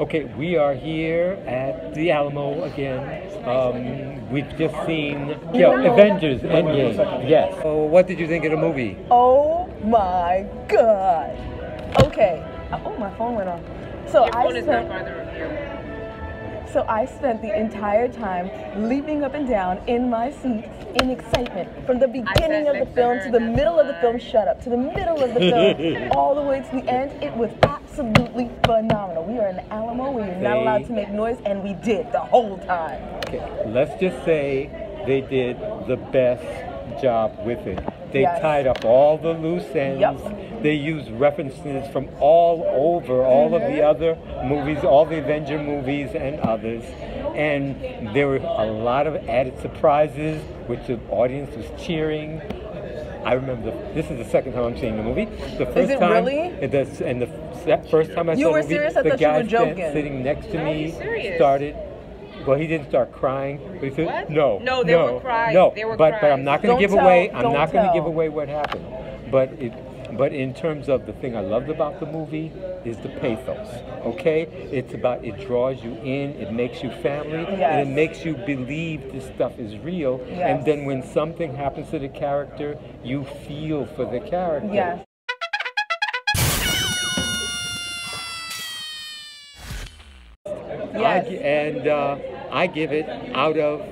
Okay, we are here at the Alamo again. We've just seen Avengers Endgame. Yes. So what did you think of the movie? Oh my God. Okay. Oh, my phone went off. So I spent the entire time leaping up and down in my seat in excitement from the beginning of the film to the middle of the film. Shut up. To the middle of the film, all the way to the end. It was absolutely phenomenal. We are in the Alamo. We are not allowed to make noise, and we did the whole time. Okay, let's just say they did the best job with it. They tied up all the loose ends. Yep. They used references from all over, all of the other movies, all the Avenger movies and others. And there were a lot of added surprises, which the audience was cheering. I remember, this is the second time I'm seeing the movie. The first time I saw the movie, the guy sitting next to me started, well, he didn't start crying, but he said, no, they were crying. But I'm not going to give away, I'm not going to give away what happened. But in terms of the thing I loved about the movie is the pathos, okay? It's about, it draws you in, it makes you family, and it makes you believe this stuff is real. Yes. And then when something happens to the character, you feel for the character. Yes. I give it out of,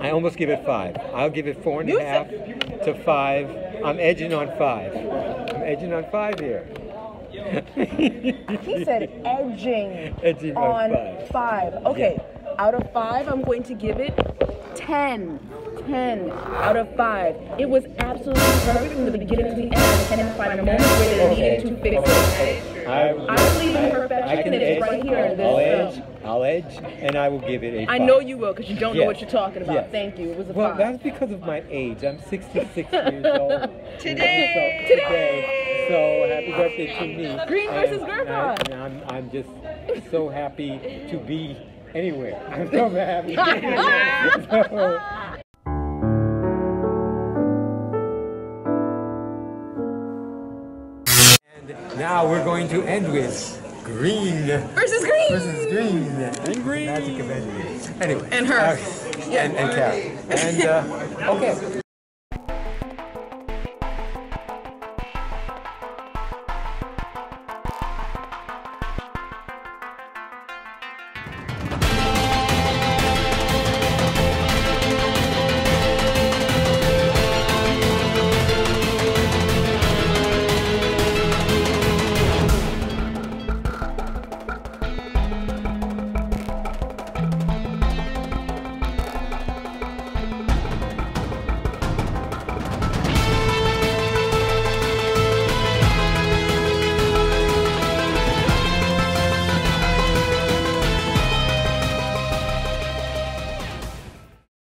I almost give it 5. I'll give it 4.5 to 5. I'm edging on 5. I'm edging on 5 here. He said edging, edging on five. Okay, out of 5, I'm going to give it 10 out of 5. It was absolutely perfect from the beginning to the end. I can't find a moment where they needed to fix it. I believe in perfection, and it's right here in this film. I'll edge, and I will give it a 5. I know you will, because you don't know what you're talking about. Thank you. It was a 5. Well, that's because of my age. I'm 66 years old. Today! So happy birthday to me. Green versus Grandpa. And I'm just so happy to be anywhere. I'm so happy to be anywhere. Now we're going to end with green versus green. Versus green. And green. Magic of Anyway. And her. And Carol. And okay.